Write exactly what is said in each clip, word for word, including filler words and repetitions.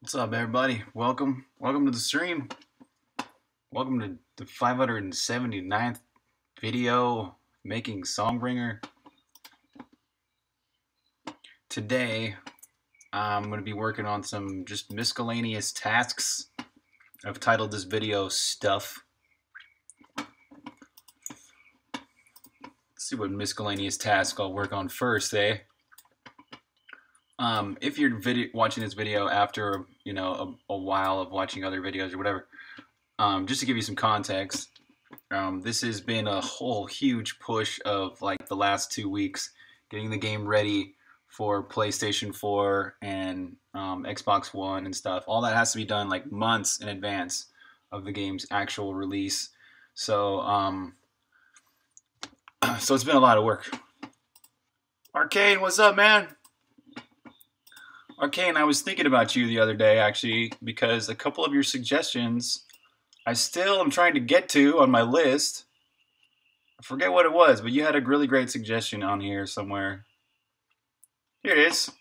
What's up, everybody? Welcome. Welcome to the stream. Welcome to the five hundred seventy-ninth video making Songbringer. Today, I'm going to be working on some just miscellaneous tasks. I've titled this video Stuff. Let's see what miscellaneous task I'll work on first, eh? Um, if you're video watching this video after, you know, a, a while of watching other videos or whatever, um, just to give you some context, um, this has been a whole huge push of like the last two weeks, getting the game ready for PlayStation four and um, Xbox One and stuff. All that has to be done like months in advance of the game's actual release. So, um, so it's been a lot of work. Arcane, what's up, man? Arcane, I was thinking about you the other day, actually, because a couple of your suggestions I still am trying to get to on my list. I forget what it was, but you had a really great suggestion on here somewhere. Here it is.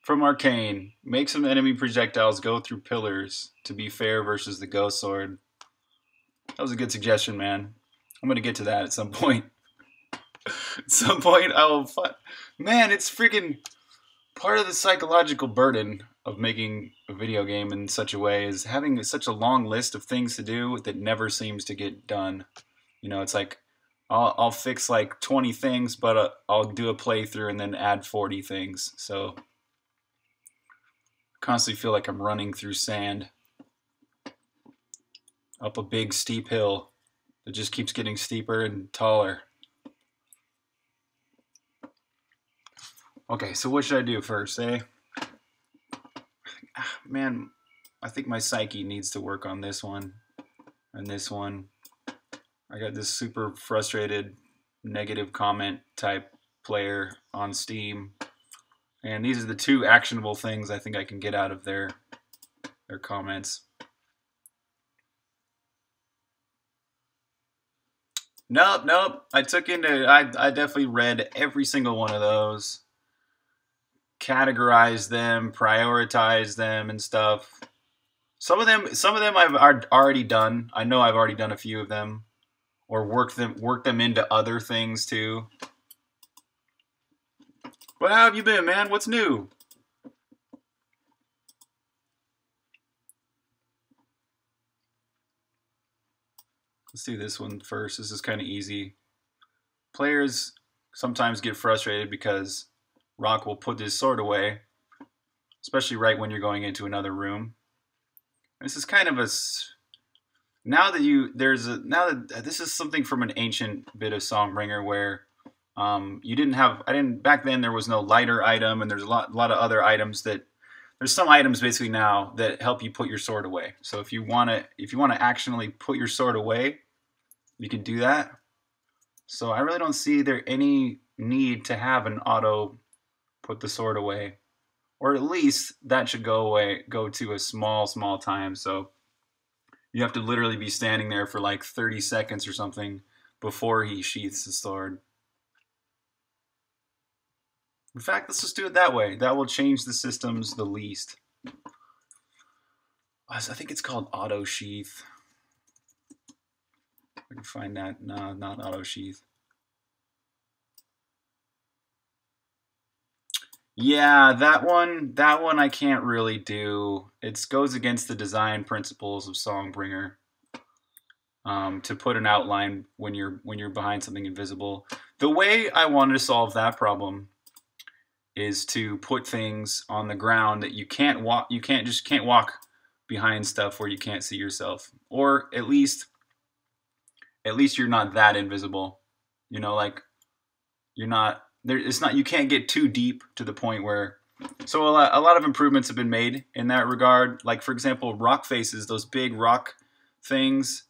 From Arcane. Make some enemy projectiles go through pillars to be fair versus the Ghost Sword. That was a good suggestion, man. I'm going to get to that at some point. At some point, I will... Man, it's freaking... Part of the psychological burden of making a video game in such a way is having such a long list of things to do that never seems to get done. You know, it's like, I'll, I'll fix like twenty things, but uh, I'll do a playthrough and then add forty things. So, I constantly feel like I'm running through sand up a big steep hill that just keeps getting steeper and taller. Okay, so what should I do first, eh? Man, I think my psyche needs to work on this one and this one. I got this super frustrated negative comment type player on Steam. And these are the two actionable things I think I can get out of their, their comments. Nope, nope. I took into, I, I definitely read every single one of those. Categorize them, prioritize them, and stuff. Some of them, some of them I've already done. I know I've already done a few of them, or worked them, worked them into other things too. But how have you been, man? What's new? Let's do this one first. This is kind of easy. Players sometimes get frustrated because Rock will put his sword away, especially right when you're going into another room. This is kind of a now that you there's a now that this is something from an ancient bit of Songbringer where um, you didn't have I didn't back then there was no lighter item, and there's a lot a lot of other items that there's some items basically now that help you put your sword away. So if you want to if you want to actionally put your sword away, you can do that. So I really don't see there any need to have an auto put the sword away, or at least that should go away, go to a small, small time. So you have to literally be standing there for like thirty seconds or something before he sheaths the sword. In fact, let's just do it that way. That will change the systems the least. I think it's called auto sheath. I can find that. No, not auto sheath. Yeah, that one, that one I can't really do. It goes against the design principles of Songbringer um, to put an outline when you're when you're behind something invisible. The way I wanted to solve that problem is to put things on the ground that you can't walk. You can't just can't walk behind stuff where you can't see yourself, or at least at least you're not that invisible. You know, like you're not. There, it's not you can't get too deep to the point where so a lot, a lot of improvements have been made in that regard. Like, for example, rock faces, those big rock things,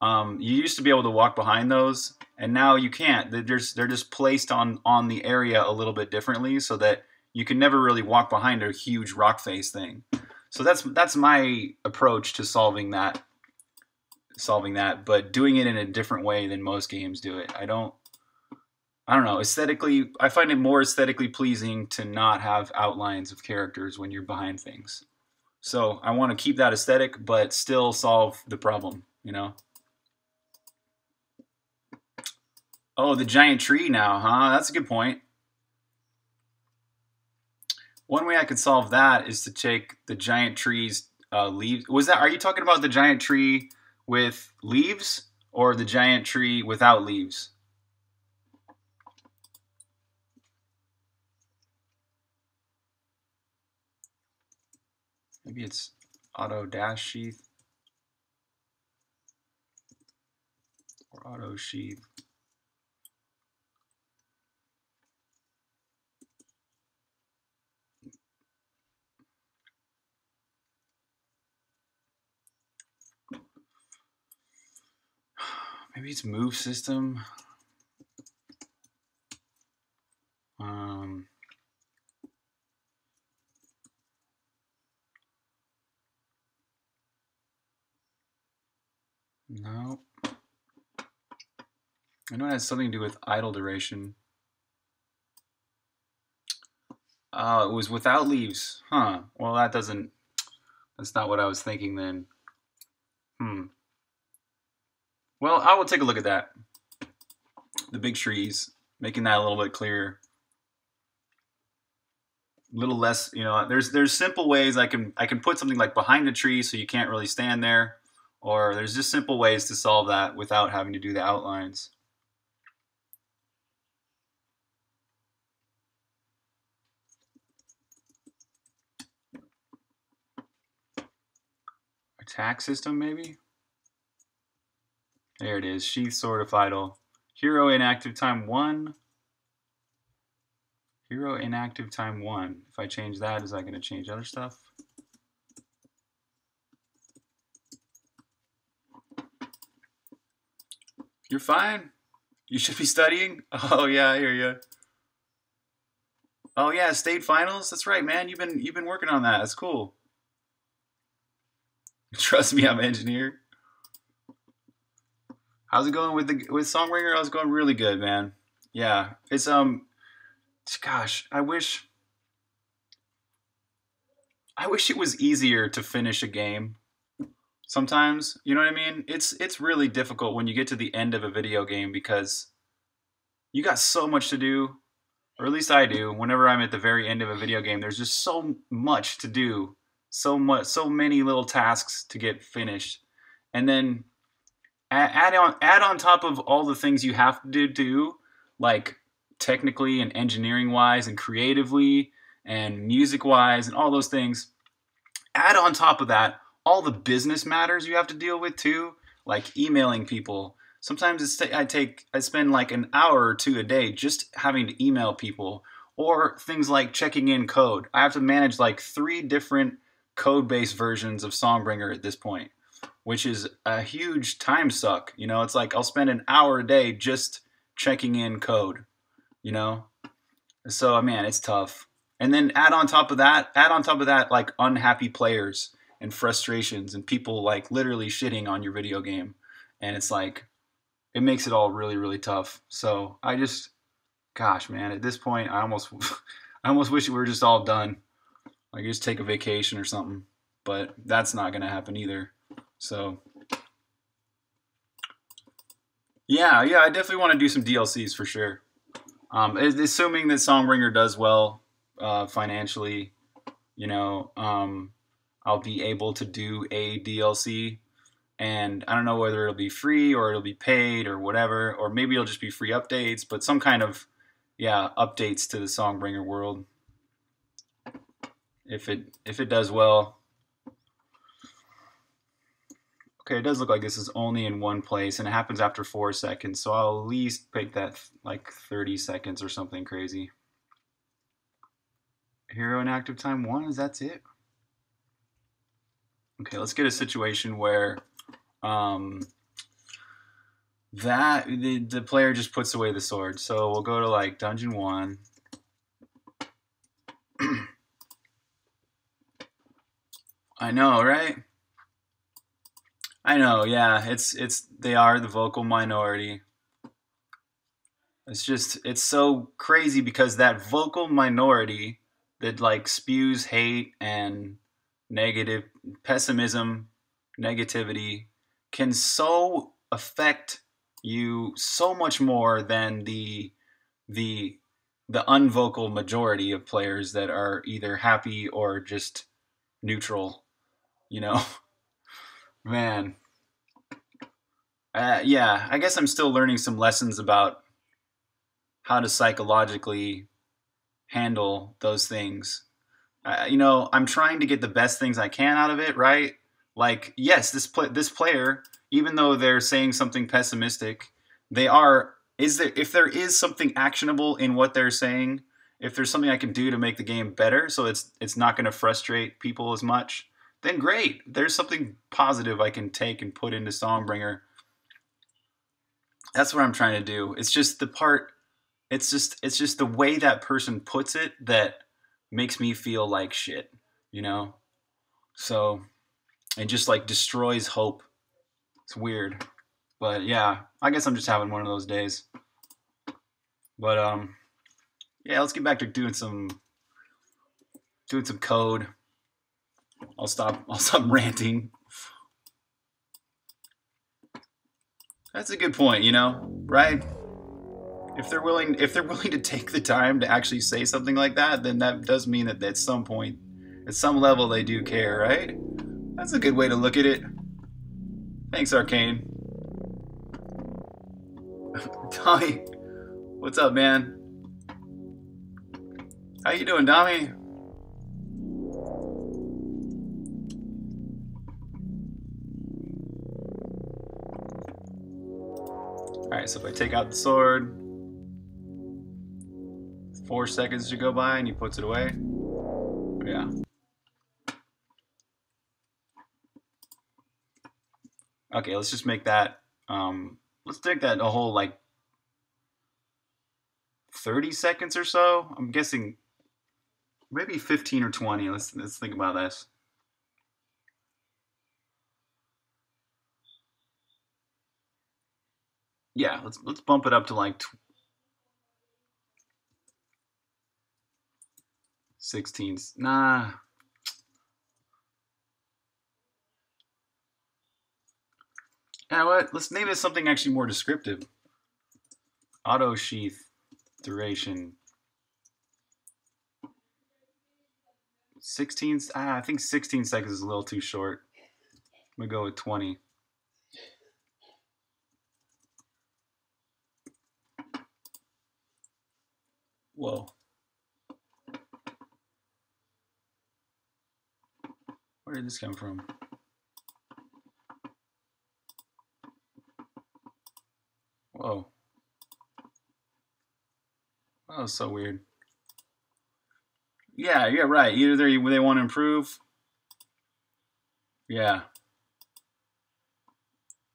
um, you used to be able to walk behind those, and now you can't. They're just, they're just placed on on the area a little bit differently so that you can never really walk behind a huge rock face thing. So that's that's my approach to solving that solving that but doing it in a different way than most games do it. I don't I don't know, aesthetically, I find it more aesthetically pleasing to not have outlines of characters when you're behind things. So I want to keep that aesthetic, but still solve the problem, you know? Oh, the giant tree now, huh? That's a good point. One way I could solve that is to take the giant tree's uh, leaves. Was that, are you talking about the giant tree with leaves or the giant tree without leaves? Maybe it's auto dash sheath or auto sheath. Maybe it's move system. Um, no. I know it has something to do with idle duration. Oh, uh, it was without leaves. Huh. Well, that doesn't, that's not what I was thinking then. Hmm. Well, I will take a look at that. The big trees, making that a little bit clearer. A little less, you know, there's there's simple ways I can I can put something like behind a tree so you can't really stand there, or there's just simple ways to solve that without having to do the outlines. Attack system maybe? There it is, sheath, sword of idle. Hero inactive time one. Hero inactive time one. If I change that, is that going to change other stuff? You're fine. You should be studying. Oh yeah, I hear you. Oh yeah, state finals. That's right, man. You've been you've been working on that. That's cool. Trust me, I'm an engineer. How's it going with the with Songbringer? I was going really good, man. Yeah, it's um, gosh, I wish, I wish it was easier to finish a game. Sometimes, you know what I mean? It's it's really difficult when you get to the end of a video game because you got so much to do, or at least I do. Whenever I'm at the very end of a video game, there's just so much to do, so much, so many little tasks to get finished, and then. Add on, add on top of all the things you have to do, like technically and engineering-wise and creatively and music-wise and all those things. Add on top of that all the business matters you have to deal with too, like emailing people. Sometimes it's I take I spend like an hour or two a day just having to email people, or things like checking in code. I have to manage like three different code-based versions of Songbringer at this point, which is a huge time suck. You know, it's like I'll spend an hour a day just checking in code, you know? So, man, it's tough. And then add on top of that, add on top of that, like unhappy players and frustrations and people like literally shitting on your video game. And it's like, it makes it all really, really tough. So I just, gosh, man, at this point, I almost, I almost wish we were just all done. Like just take a vacation or something, but that's not gonna happen either. So, yeah, yeah, I definitely want to do some D L Cs for sure. Um, assuming that Songbringer does well uh, financially, you know, um, I'll be able to do a D L C. And I don't know whether it'll be free or it'll be paid or whatever, or maybe it'll just be free updates, but some kind of, yeah, updates to the Songbringer world. If it, if it does well. Okay, it does look like this is only in one place, and it happens after four seconds, so I'll at least pick that like thirty seconds or something crazy. Hero inactive time one, is that's it? Okay, let's get a situation where um, that the, the player just puts away the sword. So we'll go to like dungeon one. I know, right? I know, yeah, it's, it's, they are the vocal minority. It's just, it's so crazy because that vocal minority that like spews hate and negative pessimism, negativity can so affect you so much more than the the the unvocal majority of players that are either happy or just neutral, you know. Man. Uh, yeah, I guess I'm still learning some lessons about how to psychologically handle those things. Uh, you know, I'm trying to get the best things I can out of it, right? Like, yes, this pl- this player, even though they're saying something pessimistic, they are, is there, if there is something actionable in what they're saying, if there's something I can do to make the game better so it's it's not going to frustrate people as much, then great. There's something positive I can take and put into Songbringer. That's what I'm trying to do. It's just the part, it's just it's just the way that person puts it that makes me feel like shit, you know? So it just like destroys hope. It's weird. But yeah, I guess I'm just having one of those days. But um yeah, let's get back to doing some doing some code. I'll stop I'll stop ranting. That's a good point, you know, right? If they're willing, if they're willing to take the time to actually say something like that, then that does mean that at some point, at some level, they do care, right? That's a good way to look at it. Thanks, Arcane. Tommy, what's up, man? How you doing, Tommy? Alright, so if I take out the sword, four seconds to go by and he puts it away. Yeah. Okay, let's just make that, um, let's take that a whole like thirty seconds or so. I'm guessing maybe fifteen or twenty. Let's, let's think about this. Yeah, let's let's bump it up to like sixteen. Nah. You know what? Let's name it something actually more descriptive. Auto sheath duration. sixteen. Ah, I think sixteen seconds is a little too short. I'm gonna go with twenty. Whoa. Where did this come from? Whoa. That was so weird. Yeah, yeah, right. Either they they want to improve. Yeah.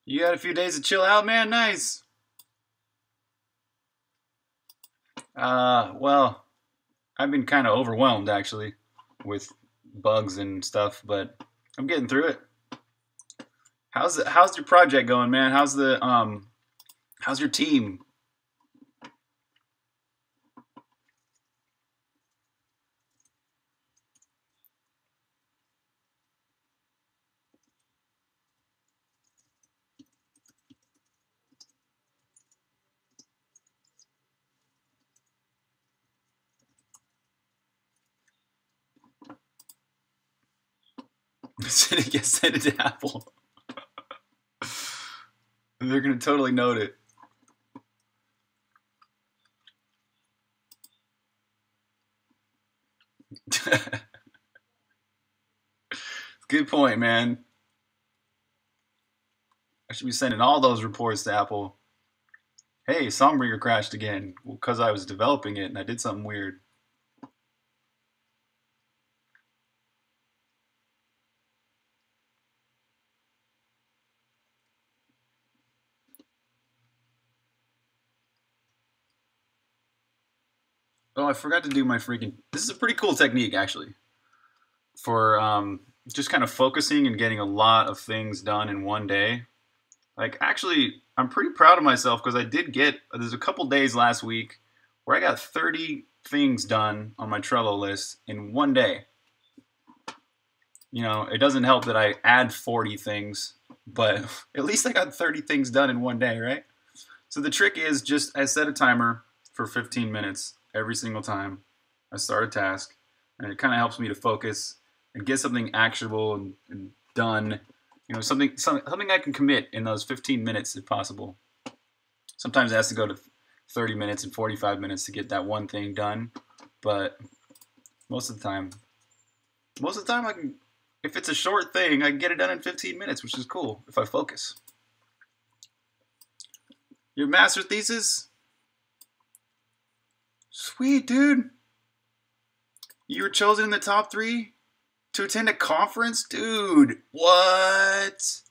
You had a few days to chill out, man. Nice. Uh, well, I've been kind of overwhelmed, actually, with bugs and stuff, but I'm getting through it. How's the, how's your project going, man? How's the, um, how's your team? Get sent it to Apple. They're gonna totally note it. Good point, man. I should be sending all those reports to Apple. Hey, Songbringer crashed again because I was developing it and I did something weird. Oh, I forgot to do my freaking... This is a pretty cool technique, actually, for um, just kind of focusing and getting a lot of things done in one day. Like, actually, I'm pretty proud of myself because I did get... There's a couple days last week where I got thirty things done on my Trello list in one day. you know, it doesn't help that I add forty things, but at least I got thirty things done in one day, right? So the trick is just I set a timer for fifteen minutes every single time I start a task, and it kind of helps me to focus and get something actionable and, and done, you know, something, some, something I can commit in those fifteen minutes if possible. Sometimes it has to go to thirty minutes and forty-five minutes to get that one thing done, but most of the time, most of the time I can, if it's a short thing, I can get it done in fifteen minutes, which is cool if I focus. Your master thesis? Sweet, dude. You were chosen in the top three to attend a conference? Dude, what?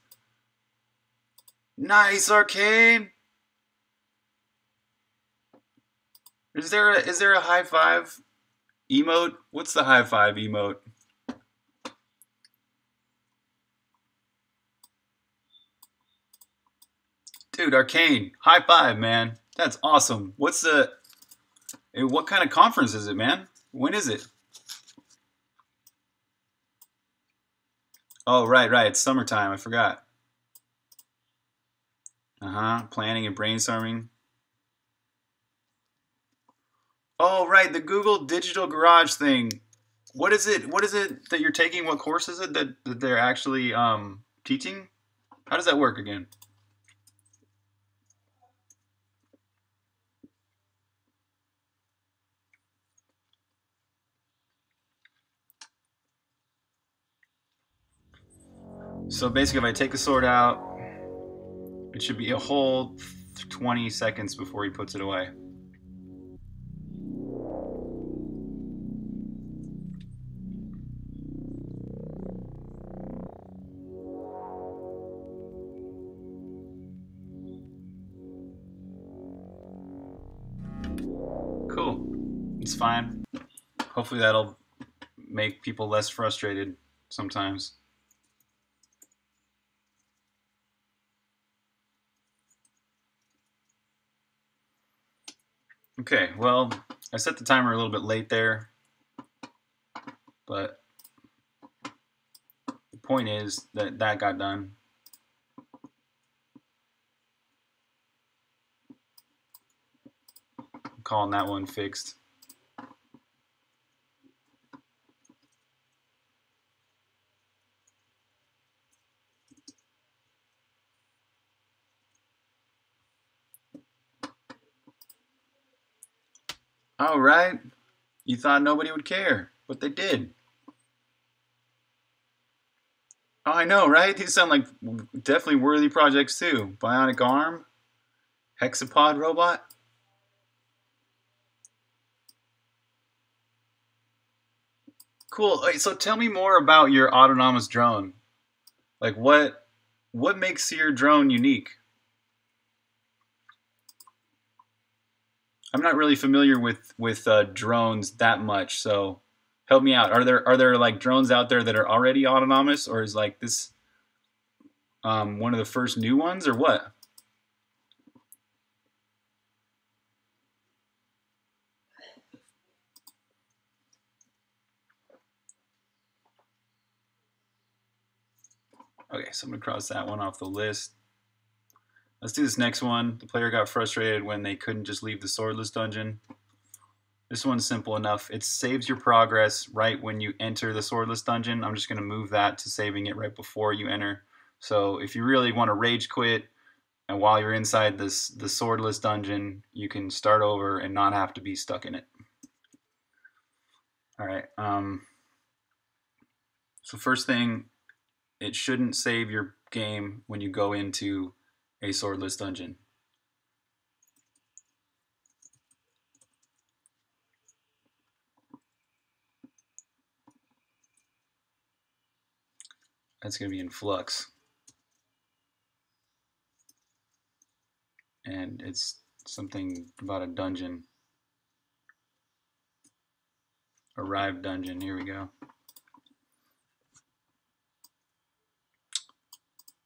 Nice, Arcane. Is there a, is there a high five emote? What's the high five emote? Dude, Arcane, high five, man. That's awesome. What's the, what kind of conference is it, man? When is it? Oh, right, right. It's summertime. I forgot. Uh-huh. Planning and brainstorming. Oh, right. The Google Digital Garage thing. What is it? What is it that you're taking? What course is it that, that they're actually um, teaching? How does that work again? So basically, if I take the sword out, it should be a whole twenty seconds before he puts it away. Cool. It's fine. Hopefully that'll make people less frustrated sometimes. Okay, well, I set the timer a little bit late there, but the point is that that got done. I'm calling that one fixed. All right, you thought nobody would care, but they did. Oh, I know, right? These sound like definitely worthy projects too. Bionic arm, hexapod robot. Cool. So tell me more about your autonomous drone. Like what, what makes your drone unique? I'm not really familiar with with uh, drones that much, so help me out. Are there are there like drones out there that are already autonomous, or is like this um, one of the first new ones, or what? Okay, so I'm gonna cross that one off the list. Let's do this next one. The player got frustrated when they couldn't just leave the swordless dungeon. This one's simple enough. It saves your progress right when you enter the swordless dungeon. I'm just going to move that to saving it right before you enter. So if you really want to rage quit and while you're inside this the swordless dungeon, you can start over and not have to be stuck in it. All right. Um, so first thing, it shouldn't save your game when you go into a swordless dungeon. That's going to be in flux. And it's something about a dungeon. Arrived dungeon, here we go.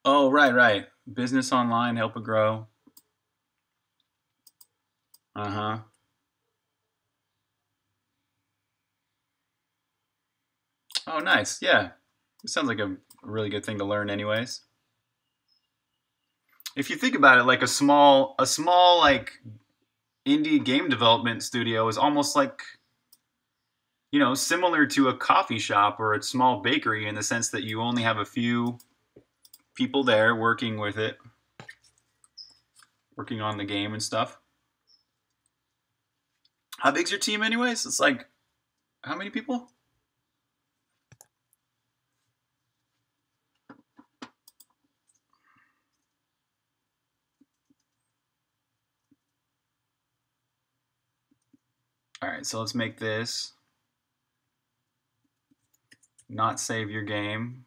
Oh, right, right. Business online, help it grow. Uh-huh. Oh, nice. Yeah. It sounds like a really good thing to learn anyways. If you think about it, like a small, a small like indie game development studio is almost like, you know, similar to a coffee shop or a small bakery in the sense that you only have a few people there working with it, working on the game and stuff. How big's your team anyways? It's like, how many people? All right, so let's make this. Not save your game.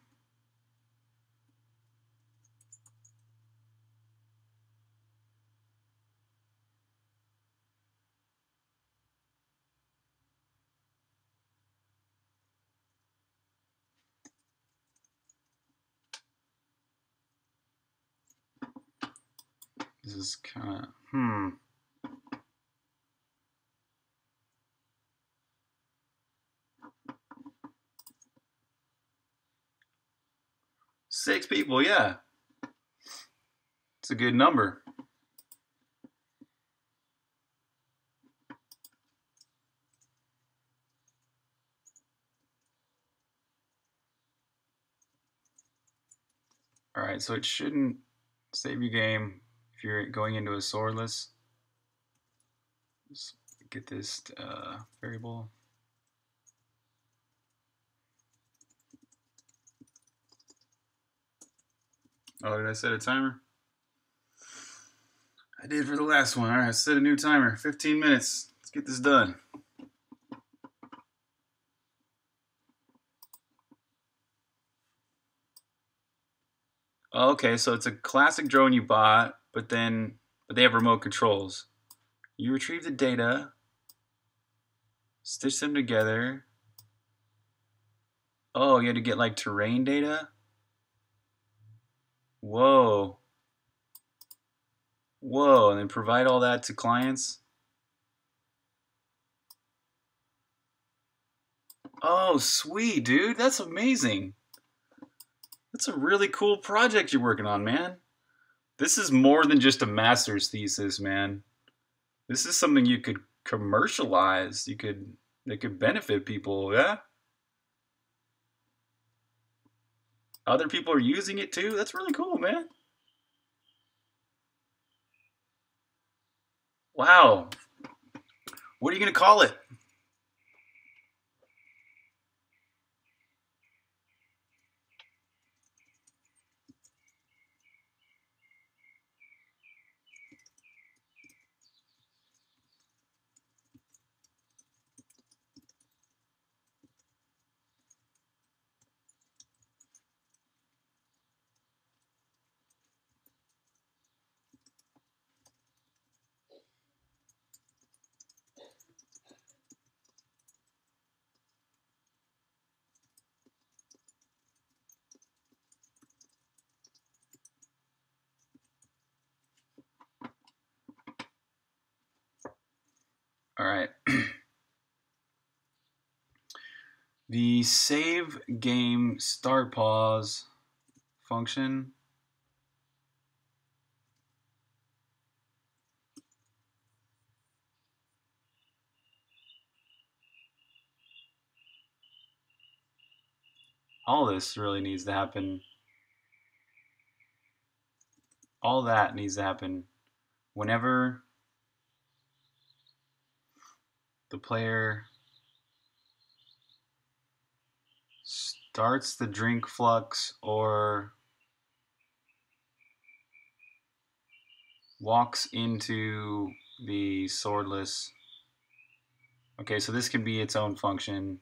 This is kind of, hmm. Six people, yeah. It's a good number. All right, so it shouldn't save your game if you're going into a swordless. Just get this uh, variable. Oh, did I set a timer? I did for the last one. All right, set a new timer. fifteen minutes. Let's get this done. Okay, so it's a classic drone you bought, but then but they have remote controls. You retrieve the data, stitch them together. Oh, you had to get like terrain data? Whoa. Whoa, and then provide all that to clients? Oh, sweet, dude. That's amazing. That's a really cool project you're working on, man. This is more than just a master's thesis, man. This is something you could commercialize. You could, it could benefit people, yeah? Other people are using it too. That's really cool, man. Wow. What are you going to call it? All right. The save game start pause function. All this really needs to happen. All that needs to happen whenever the player starts the drink flux or walks into the swordless. Okay, so this can be its own function.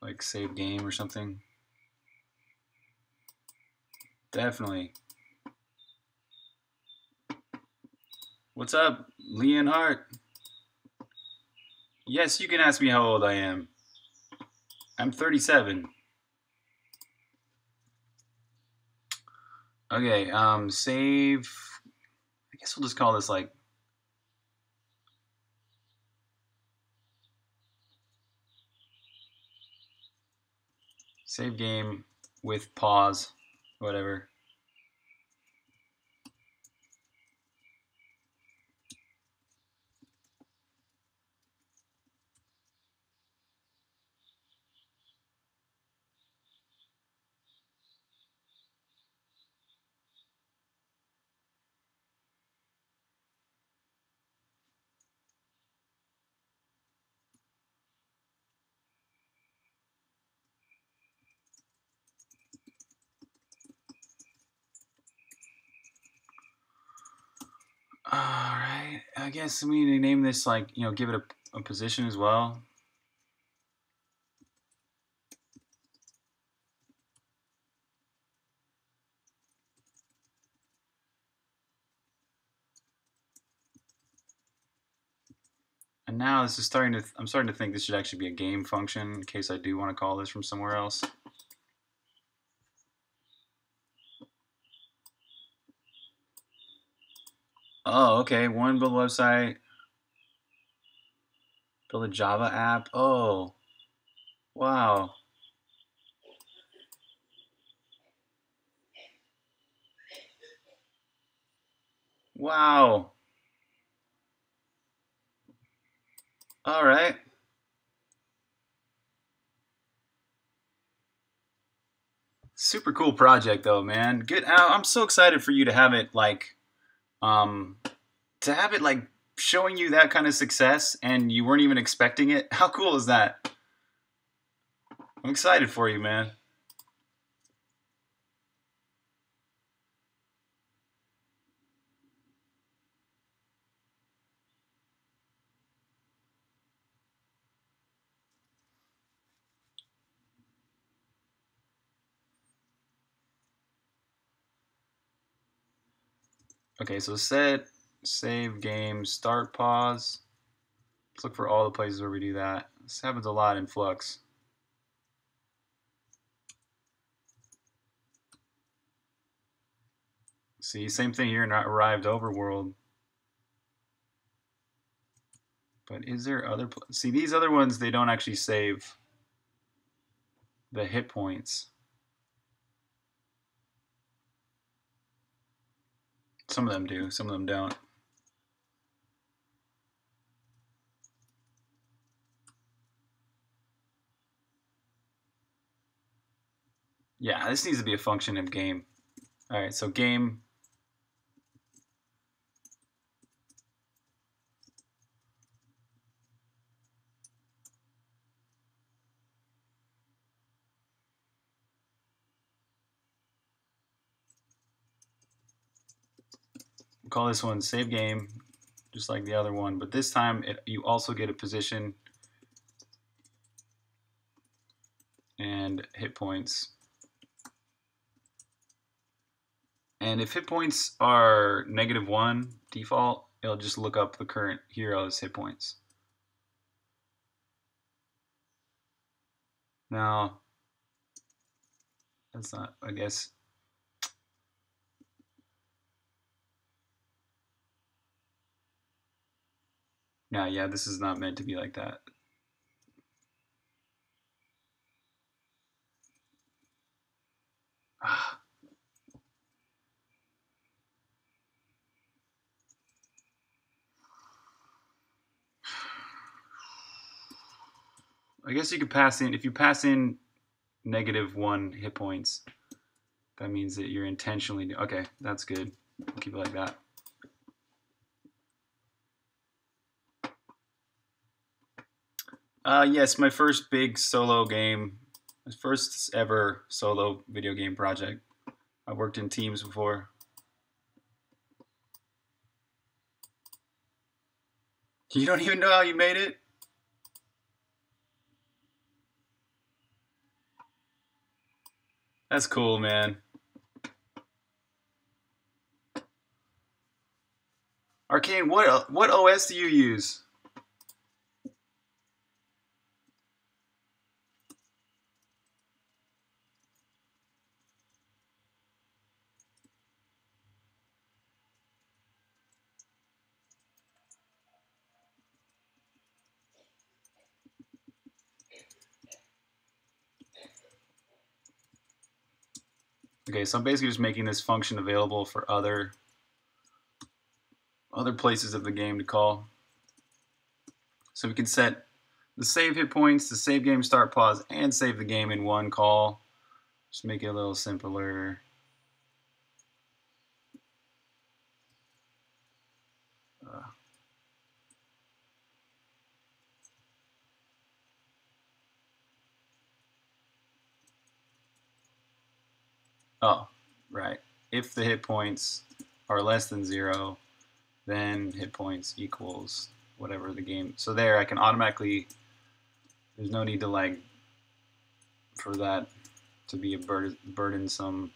Like save game or something. Definitely. What's up, Leonhardt? Yes, you can ask me how old I am. I'm thirty-seven. Okay, um, save. I guess we'll just call this like save game with pause, whatever. I guess we need to name this, like, you know, give it a, a position as well. And now this is starting to, th I'm starting to think this should actually be a game function in case I do want to call this from somewhere else. Oh, okay. One, build a website, build a Java app. Oh, wow. Wow. All right. Super cool project though, man. Good. I'm so excited for you to have it, like, Um, to have it like showing you that kind of success and you weren't even expecting it. How cool is that? I'm excited for you, man. Okay, so set, save game, start, pause. Let's look for all the places where we do that. This happens a lot in Flux. See, same thing here in Arrived Overworld. But is there other, see these other ones, they don't actually save the hit points. Some of them do, some of them don't. Yeah, this needs to be a function of game. All right, so game. Call this one save game, just like the other one, but this time it, you also get a position and hit points. And if hit points are negative one default, it'll just look up the current hero's hit points. Now, that's not, I guess. No, yeah, this is not meant to be like that. Ah. I guess you could pass in, if you pass in negative one hit points, that means that you're intentionally, okay, that's good. Keep it like that. Uh, yes, my first big solo game, my first ever solo video game project. I've worked in teams before. You don't even know how you made it? That's cool, man. Arcane, what what O S do you use? Okay, so I'm basically just making this function available for other other places of the game to call. So we can set the save hit points, the save game start pause, and save the game in one call. Just make it a little simpler. Uh, oh, right. If the hit points are less than zero, then hit points equals whatever the game. So there, I can automatically, there's no need to like, for that to be a bur burdensome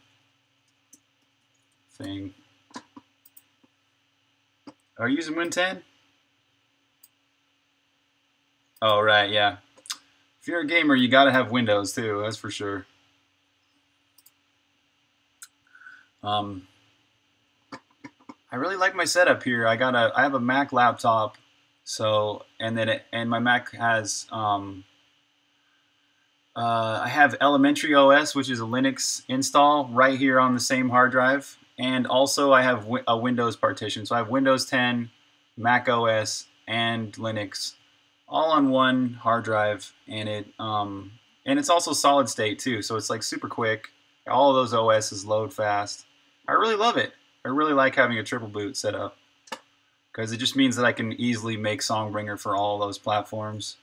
thing. Are you using Win ten? Oh, right, yeah. If you're a gamer, you gotta have Windows too, that's for sure. Um, I really like my setup here. I got a, I have a Mac laptop, so and then it, and my Mac has um, uh, I have Elementary O S, which is a Linux install right here on the same hard drive, and also I have wi a Windows partition. So I have Windows ten, Mac O S, and Linux, all on one hard drive, and it um, and it's also solid state too. So it's like super quick. All of those O Ss load fast. I really love it. I really like having a triple boot set up because it just means that I can easily make Songbringer for all those platforms.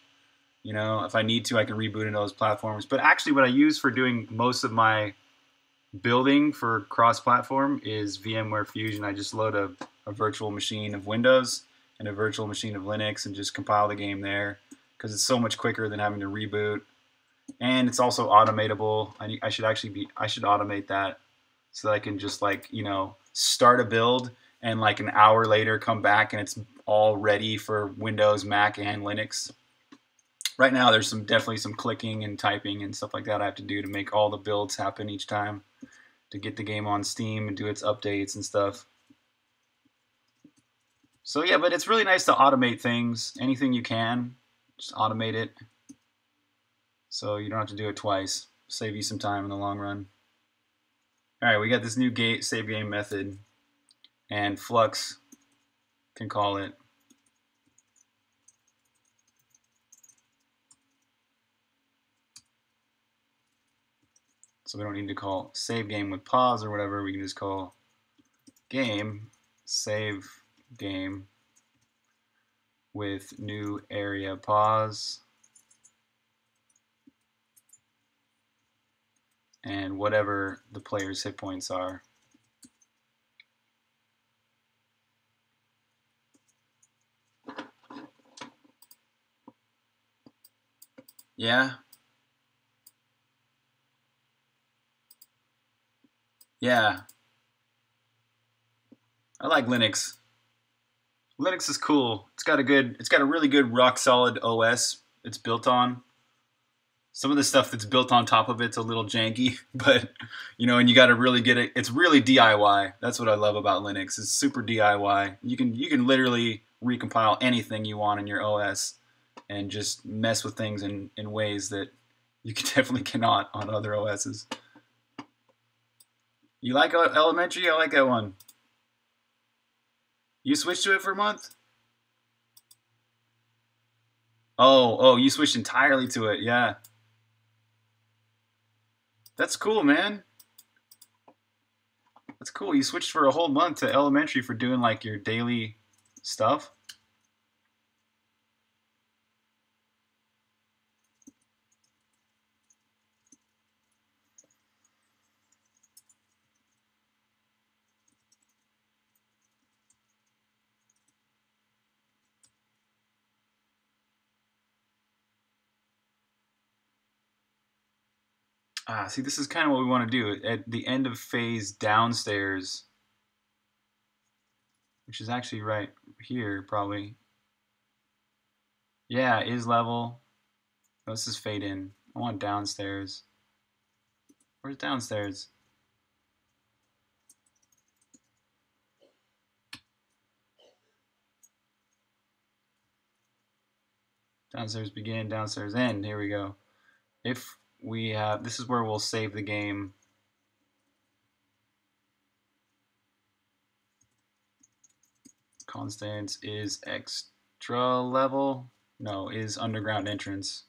You know, if I need to, I can reboot into those platforms. But actually what I use for doing most of my building for cross-platform is VMware Fusion. I just load a, a virtual machine of Windows and a virtual machine of Linux and just compile the game there because it's so much quicker than having to reboot. And it's also automatable. I, I should actually be, I should automate that so that I can just like, you know, start a build and like an hour later come back and it's all ready for Windows, Mac, and Linux. Right now there's some definitely some clicking and typing and stuff like that I have to do to make all the builds happen each time to get the game on Steam and do its updates and stuff. So yeah, but it's really nice to automate things. Anything you can, just automate it. So you don't have to do it twice. Save you some time in the long run. All right, we got this new gate save game method, and Flux can call it. So we don't need to call save game with pause or whatever. We can just call game save game with new area pause. And whatever the player's hit points are. Yeah. Yeah. I like Linux. Linux is cool. It's got a good, it's got a really good rock solid O S it's built on. Some of the stuff that's built on top of it's a little janky, but, you know, and you got to really get it. It's really D I Y. That's what I love about Linux. It's super D I Y. You can you can literally recompile anything you want in your O S and just mess with things in, in ways that you definitely cannot on other O Ss. You like Elementary? I like that one. You switched to it for a month? Oh, oh, you switched entirely to it. Yeah. That's cool, man. That's cool. You switched for a whole month to Elementary for doing like your daily stuff. Ah, see, this is kind of what we want to do. At the end of phase downstairs, which is actually right here, probably. Yeah, is level. No, this is fade in. I want downstairs. Where's downstairs? Downstairs begin, downstairs end. Here we go. If we have, this is where we'll save the game constants is extra level, no, is underground entrance.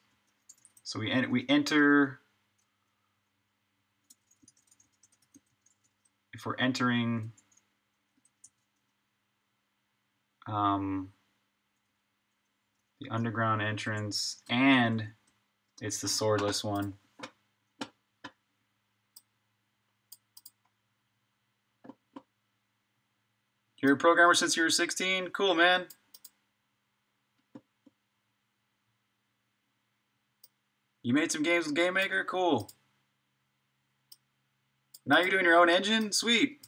So we en we enter, if we're entering um, the underground entrance, and it's the swordless one. You're a programmer since you were sixteen? Cool, man. You made some games with Game Maker? Cool. Now you're doing your own engine? Sweet.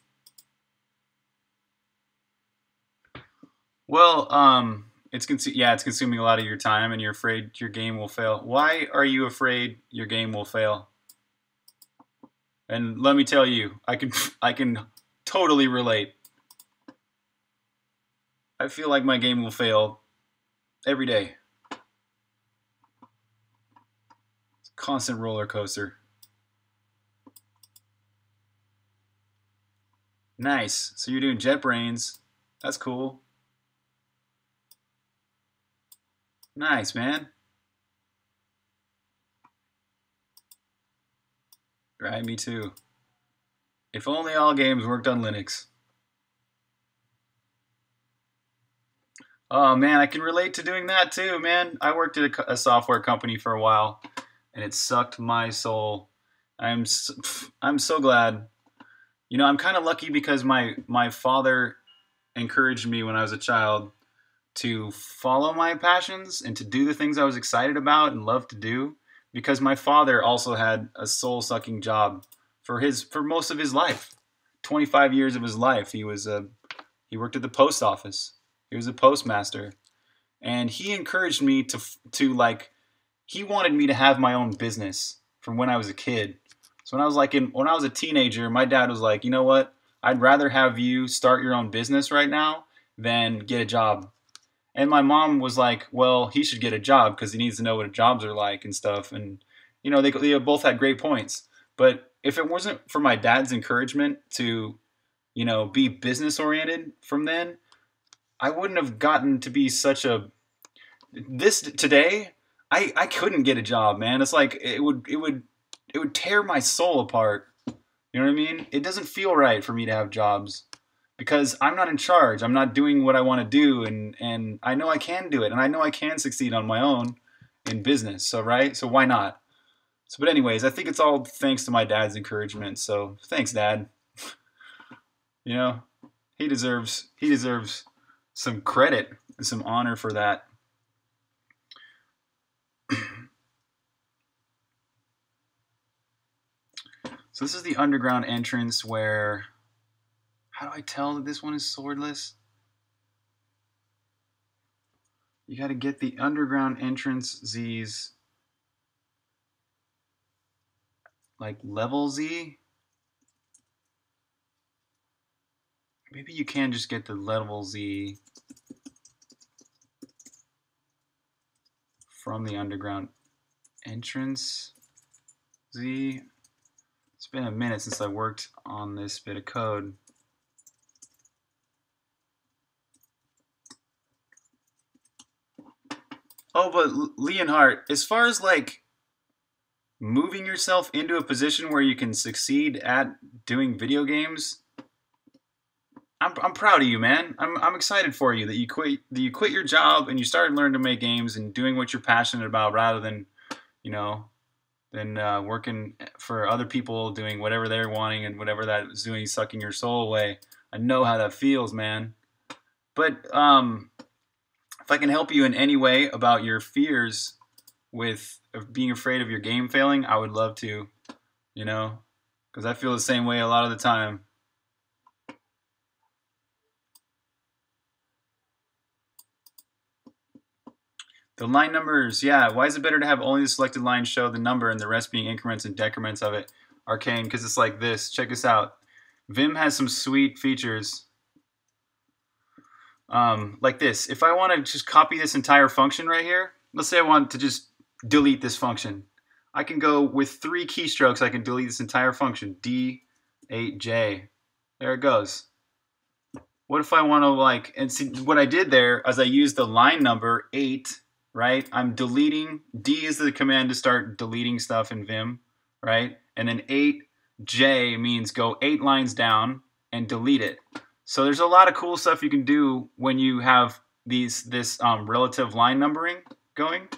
Well, um, it's consu- yeah, it's consuming a lot of your time and you're afraid your game will fail. Why are you afraid your game will fail? And let me tell you, I can, I can totally relate. I feel like my game will fail every day. It's a constant roller coaster. Nice. So you're doing JetBrains. That's cool. Nice, man. Right, me too. If only all games worked on Linux. Oh man, I can relate to doing that too, man. I worked at a, a software company for a while, and it sucked my soul. I'm so, I'm so glad. You know, I'm kind of lucky because my my father encouraged me when I was a child to follow my passions and to do the things I was excited about and loved to do. Because my father also had a soul-sucking job for his for most of his life, twenty-five years of his life. He was a he worked at the post office. He was a postmaster, and he encouraged me to, to like, he wanted me to have my own business from when I was a kid. So when I was like, in, when I was a teenager, my dad was like, you know what? I'd rather have you start your own business right now than get a job. And my mom was like, well, he should get a job because he needs to know what jobs are like and stuff. And, you know, they, they both had great points, but if it wasn't for my dad's encouragement to, you know, be business oriented from then, I wouldn't have gotten to be such a, this today, I, I couldn't get a job, man. It's like, it would, it would, it would tear my soul apart. You know what I mean? It doesn't feel right for me to have jobs because I'm not in charge. I'm not doing what I want to do. And, and I know I can do it. And I know I can succeed on my own in business. So, right. So why not? So, but anyways, I think it's all thanks to my dad's encouragement. So thanks, Dad. You know, he deserves, he deserves some credit and some honor for that. So this is the underground entrance where, how do I tell that this one is swordless? You gotta get the underground entrance Z's, like level Z. Maybe you can just get the level Z from the underground entrance Z. It's been a minute since I worked on this bit of code. Oh, but Leonhardt, as far as like moving yourself into a position where you can succeed at doing video games, I'm, I'm proud of you, man. I'm, I'm excited for you that you quit that you quit your job and you started learning to make games and doing what you're passionate about rather than, you know, than uh, working for other people doing whatever they're wanting and whatever that is doing, sucking your soul away. I know how that feels, man. But um, if I can help you in any way about your fears with of being afraid of your game failing, I would love to, you know, because I feel the same way a lot of the time. The line numbers, yeah. Why is it better to have only the selected line show the number and the rest being increments and decrements of it? Arcane, because it's like this. Check this out. Vim has some sweet features. Um, like this. If I want to just copy this entire function right here, let's say I want to just delete this function. I can go with three keystrokes, I can delete this entire function. D eight J. There it goes. what if I want to like, and see what I did there is I used the line number eight, right? I'm deleting, D is the command to start deleting stuff in Vim, right? And then eight, J means go eight lines down and delete it. So there's a lot of cool stuff you can do when you have these this um, relative line numbering going.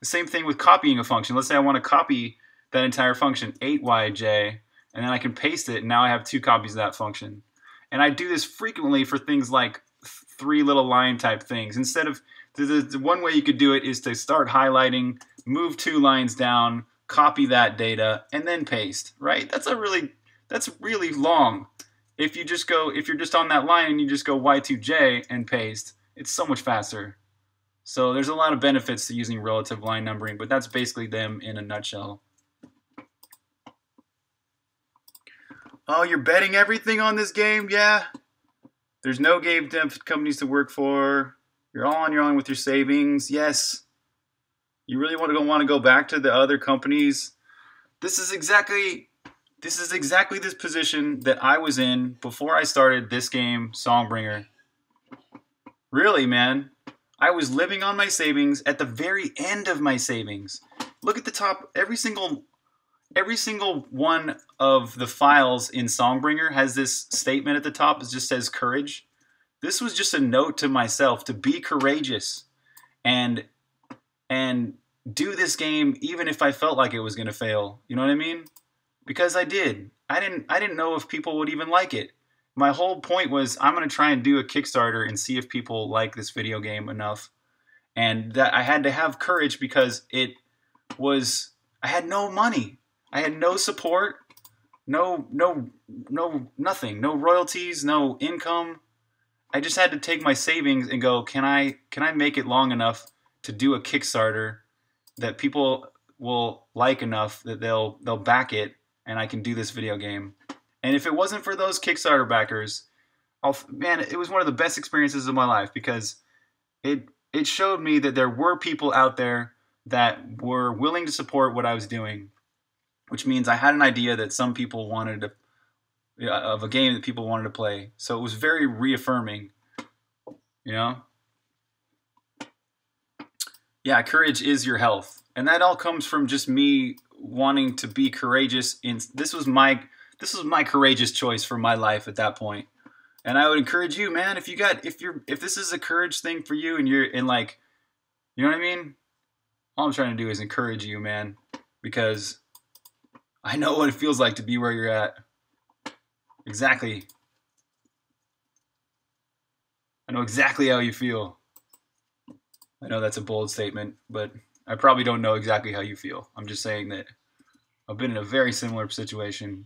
The same thing with copying a function. Let's say I want to copy that entire function, eight Y J, and then I can paste it, and now I have two copies of that function. And I do this frequently for things like three little line type things. Instead of, the, the one way you could do it is to start highlighting, move two lines down, copy that data, and then paste, right? That's a really, that's really long. If you just go, if you're just on that line and you just go Y two J and paste, it's so much faster. So there's a lot of benefits to using relative line numbering, but that's basically them in a nutshell. Oh, you're betting everything on this game? Yeah. There's no game dev companies to work for. You're all on your own with your savings. Yes. You really want to go want to go back to the other companies. This is exactly this is exactly this position that I was in before I started this game, Songbringer. Really, man. I was living on my savings at the very end of my savings. Look at the top. Every single every single one of the files in Songbringer has this statement at the top that just says courage. This was just a note to myself to be courageous and and do this game even if I felt like it was going to fail. You know what I mean? Because I did. I didn't I didn't know if people would even like it. My whole point was I'm going to try and do a Kickstarter and see if people like this video game enough. And that I had to have courage because it was I had no money. I had no support, no no no nothing, no royalties, no income. I just had to take my savings and go, can I can I make it long enough to do a Kickstarter that people will like enough that they'll they'll back it and I can do this video game. And if it wasn't for those Kickstarter backers, I'll, man, it was one of the best experiences of my life because it it showed me that there were people out there that were willing to support what I was doing, which means I had an idea that some people wanted to of a game that people wanted to play. So it was very reaffirming, you know? Yeah, courage is your health. And that all comes from just me wanting to be courageous. In, this was my this was my courageous choice for my life at that point. And I would encourage you, man, if you got if you're if this is a courage thing for you and you're in like, you know what I mean? All I'm trying to do is encourage you, man, because I know what it feels like to be where you're at. Exactly. I know exactly how you feel. I know that's a bold statement, but I probably don't know exactly how you feel. I'm just saying that I've been in a very similar situation.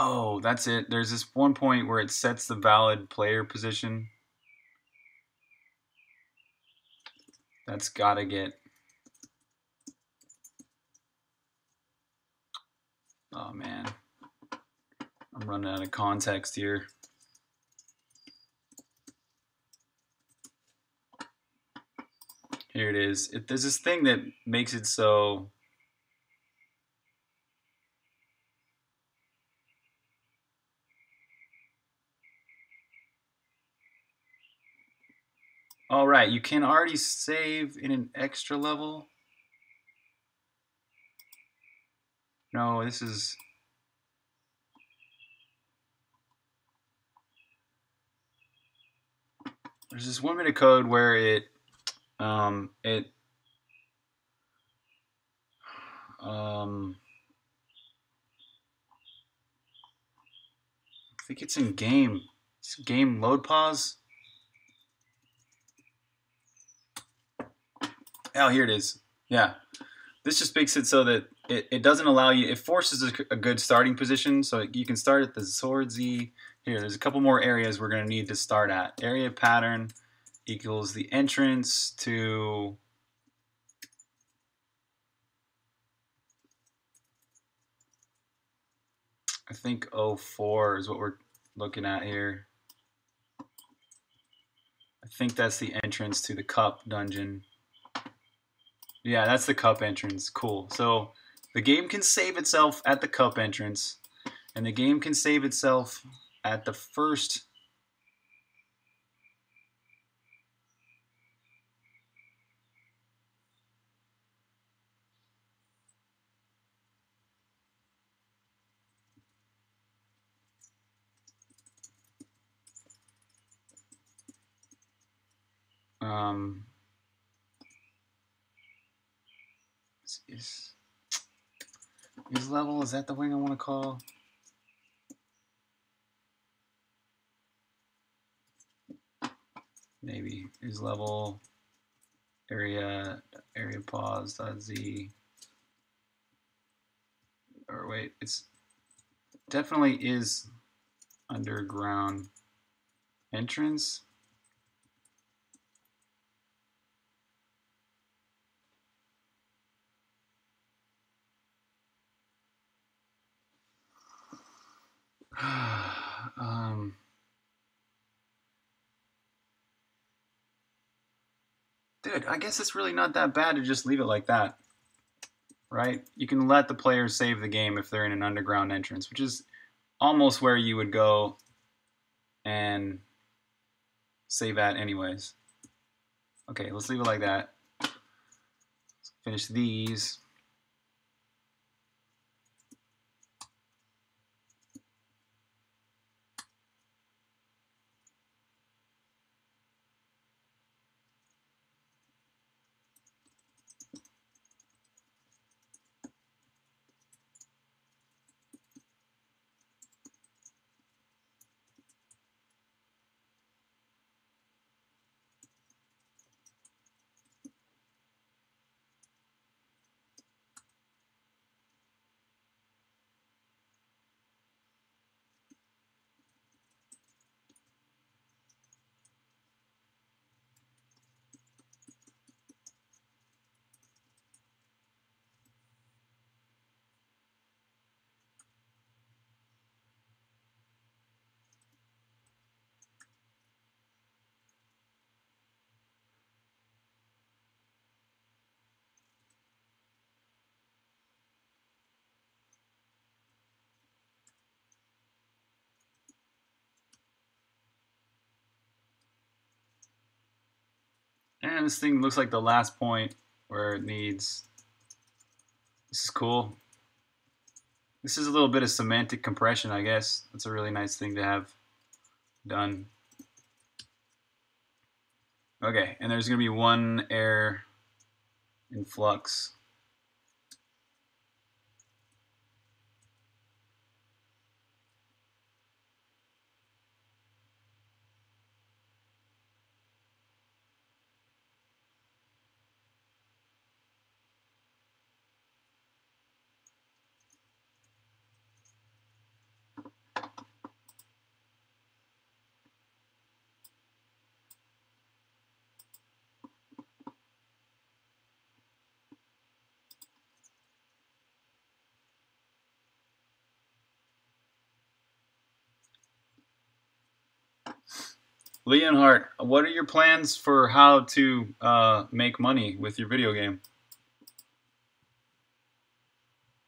Oh, that's it. There's this one point where it sets the valid player position. That's gotta get. Oh man, I'm running out of context here. Here it is. It, there's this thing that makes it so. All right, you can already save in an extra level. No, this is... There's this one bit of code where it... Um, it um, I think it's in game. It's game load pause. Oh, here it is. Yeah. This just makes it so that it, it doesn't allow you, it forces a, a good starting position, so you can start at the sword Z. Here, there's a couple more areas we're going to need to start at. Area pattern equals the entrance to I think oh four is what we're looking at here. I think that's the entrance to the cup dungeon. Yeah, that's the cup entrance. Cool. So the game can save itself at the cup entrance, and the game can save itself at the first um is is level, is that the wing I want to call? Maybe is level area area pause dot z, or wait, it's definitely is underground entrance. um Dude, I guess it's really not that bad to just leave it like that, right? You can let the players save the game if they're in an underground entrance, which is almost where you would go and save at anyways. Okay, let's leave it like that. Let's finish these. And this thing looks like the last point where it needs. This is cool. This is a little bit of semantic compression, I guess. That's a really nice thing to have done. Okay, and there's going to be one error in flux. Leonhardt, what are your plans for how to uh, make money with your video game?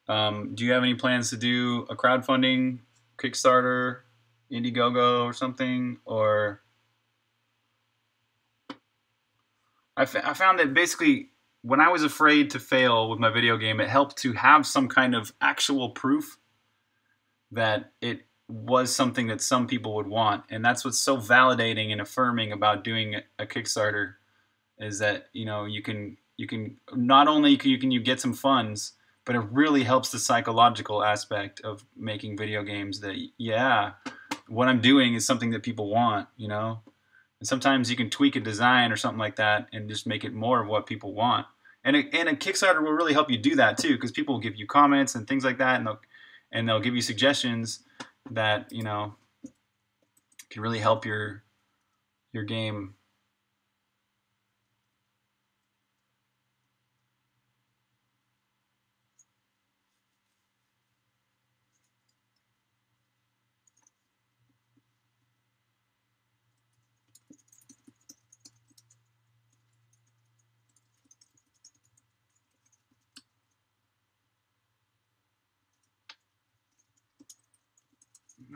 Um, do you have any plans to do a crowdfunding, Kickstarter, Indiegogo or something? Or I, f I found that basically when I was afraid to fail with my video game, it helped to have some kind of actual proof that it was something that some people would want, and that's what's so validating and affirming about doing a Kickstarter, is that you know you can you can not only can you can you get some funds, but it really helps the psychological aspect of making video games. That yeah, what I'm doing is something that people want, you know. And sometimes you can tweak a design or something like that and just make it more of what people want, And a, and a Kickstarter will really help you do that too, because people will give you comments and things like that, and they'll and they'll give you suggestions that, you know, can really help your your game.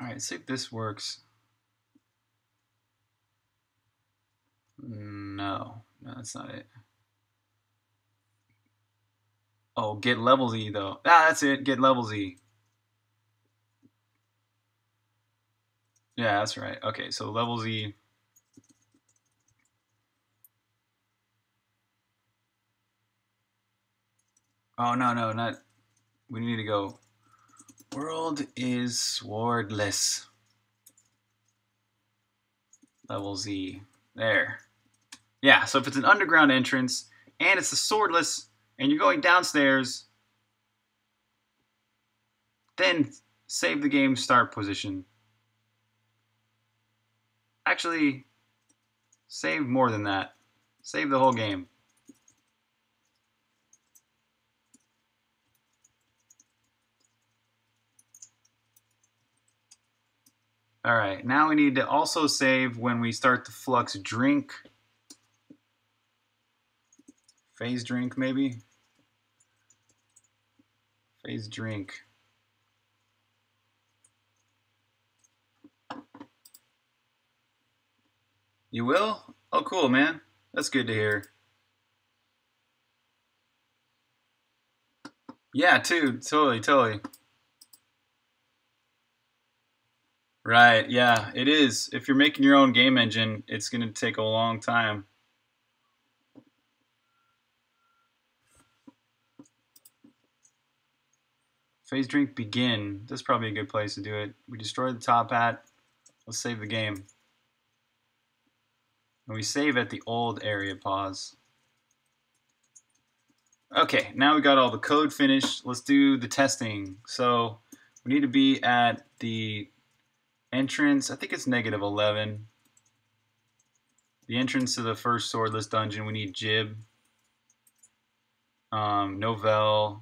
All right, see if this works. No, no, that's not it. Oh, get level Z though. Ah, that's it, get level Z. Yeah, that's right. Okay, so level Z. Oh, no, no, not, we need to go. World is swordless. Level Z. There. Yeah, so if it's an underground entrance and it's a swordless and you're going downstairs, then save the game start position. Actually, save more than that. Save the whole game. All right, now we need to also save when we start the flux drink. Phase drink, maybe? Phase drink. You will? Oh, cool, man. That's good to hear. Yeah, too. Totally, totally. Right, yeah, it is. If you're making your own game engine, it's going to take a long time. Phase drink begin. That's probably a good place to do it. We destroy the top hat. Let's save the game. And we save at the old area pause. Okay, now we got all the code finished. Let's do the testing. So we need to be at the entrance, I think it's negative eleven. The entrance to the first swordless dungeon, we need Jib, um, Novell,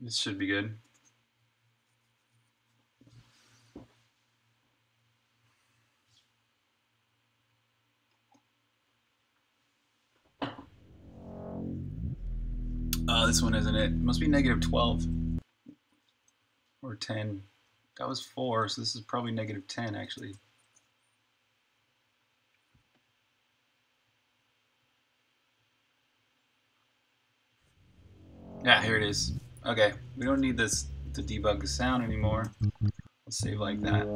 this should be good. Oh, this one isn't it. It must be negative twelve or ten. That was four, so this is probably negative ten actually. Yeah, here it is. Okay, we don't need this to debug the sound anymore. Let's save like that.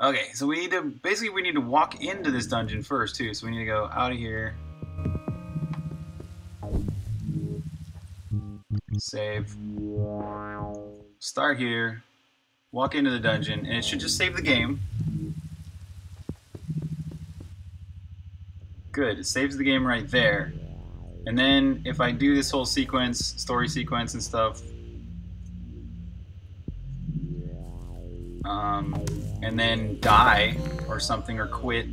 Okay, so we need to, basically we need to walk into this dungeon first too. So we need to go out of here. Save. Start here. Walk into the dungeon, and it should just save the game. Good. It saves the game right there. And then if I do this whole sequence, story sequence and stuff, um, and then die or something or quit.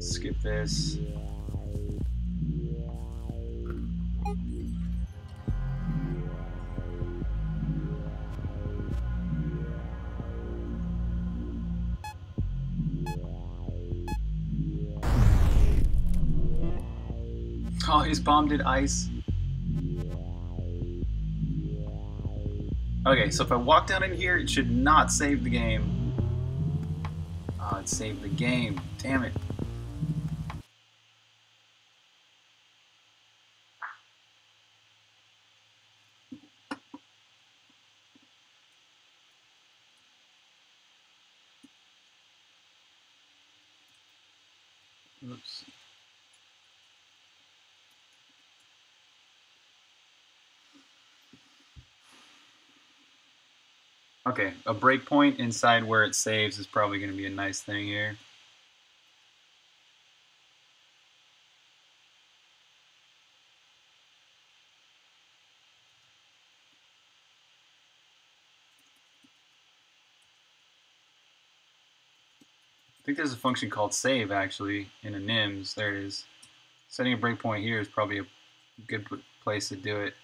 Skip this. Oh, his bomb did ice. Okay, so if I walk down in here, it should not save the game. Oh, it saved the game. Damn it. Oops. Okay, a breakpoint inside where it saves is probably going to be a nice thing here. I think there's a function called save actually in a N I M S. There it is. Setting a breakpoint here is probably a good place to do it.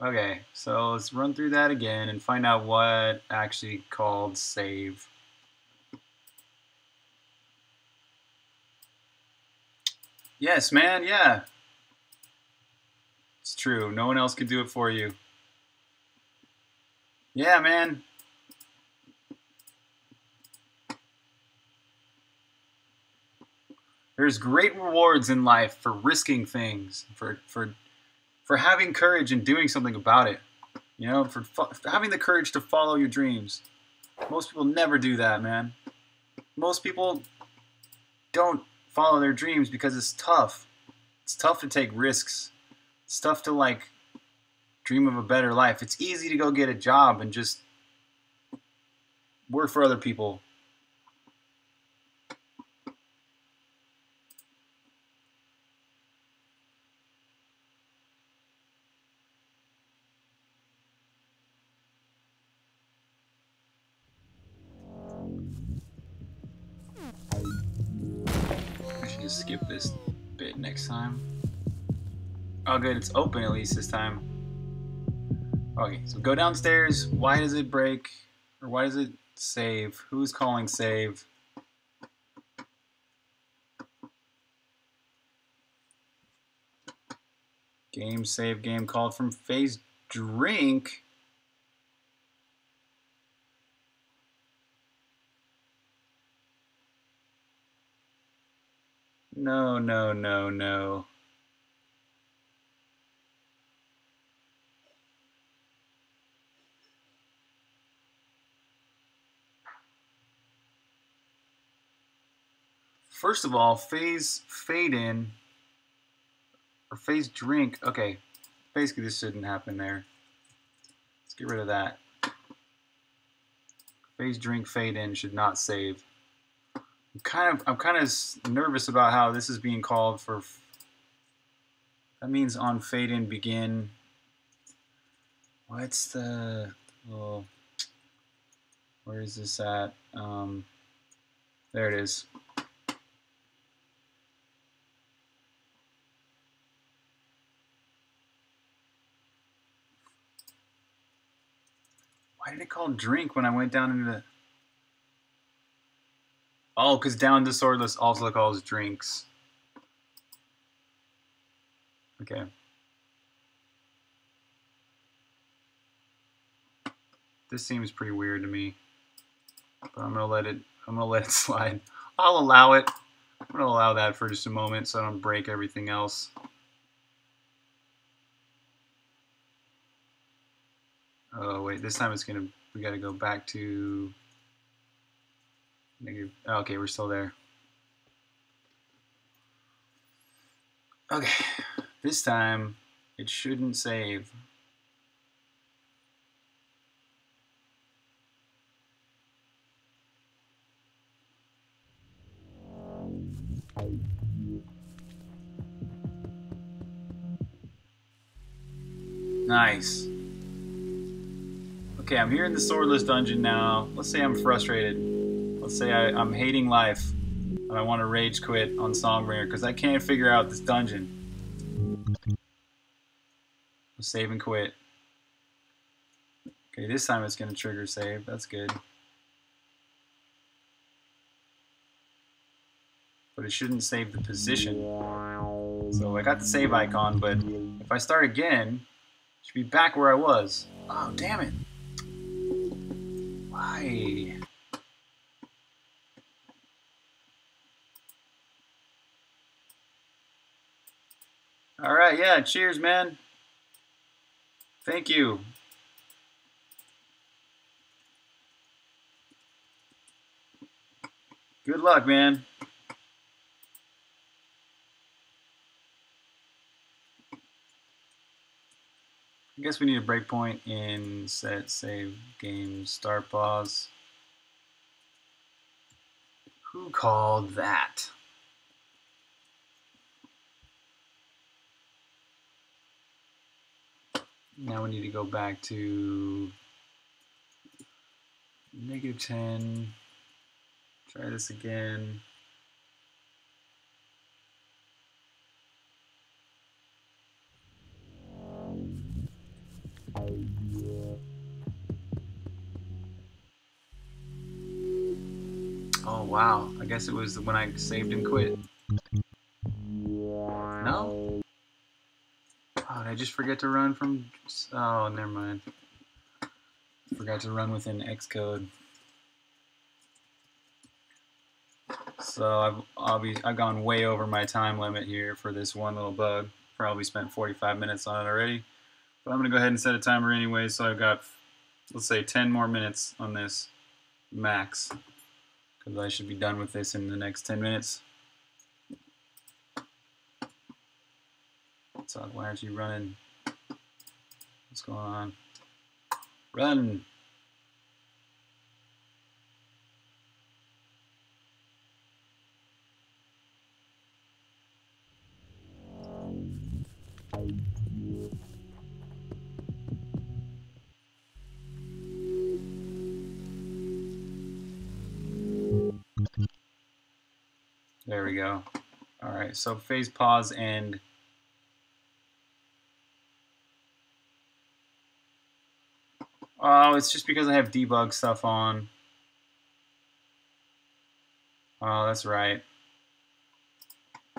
Okay, so let's run through that again and find out what actually called save. Yes, man, yeah. It's true. No one else could do it for you. Yeah, man. There's great rewards in life for risking things, for for for having courage and doing something about it. You know, for, for having the courage to follow your dreams. Most people never do that, man. Most people don't follow their dreams because it's tough. It's tough to take risks. It's tough to like dream of a better life. It's easy to go get a job and just work for other people. Skip this bit next time. Oh good, it's open at least this time. Okay, so go downstairs. Why does it break? Or why does it save? Who's calling save? Game save game called from phase drink. No, no, no, no. First of all, phase fade in or phase drink. Okay, basically this shouldn't happen there. Let's get rid of that. Phase drink fade in should not save. I'm kind of, I'm kind of nervous about how this is being called for. That means on fade in begin. What's the? Oh, where is this at? Um, there it is. Why did it call drink when I went down into the? Oh, because down to sword list also calls drinks. Okay. This seems pretty weird to me, but I'm gonna let it. I'm gonna let it slide. I'll allow it. I'm gonna allow that for just a moment, so I don't break everything else. Oh wait, this time it's gonna. We gotta go back to. Okay, we're still there. Okay, this time it shouldn't save. Nice. Okay, I'm here in the swordless dungeon now. Let's say I'm frustrated. Let's say I, I'm hating life and I want to rage quit on Songbringer because I can't figure out this dungeon. Save and quit. Okay, this time it's going to trigger save. That's good. But it shouldn't save the position. So I got the save icon, but if I start again, it should be back where I was. Oh, damn it. Why? All right, yeah, cheers, man. Thank you. Good luck, man. I guess we need a breakpoint in set save game start pause. Who called that? Now we need to go back to negative ten. Try this again. Oh wow, I guess it was when I saved and quit. No? Oh, did I just forget to run from... Oh, never mind. Forgot to run within Xcode. So I've, obviously, I've gone way over my time limit here for this one little bug. Probably spent forty-five minutes on it already. But I'm going to go ahead and set a timer anyway, so I've got, let's say, ten more minutes on this max. Because I should be done with this in the next ten minutes. So why aren't you running? What's going on? Run! There we go. All right, so phase pause end. Oh, it's just because I have debug stuff on. Oh, that's right.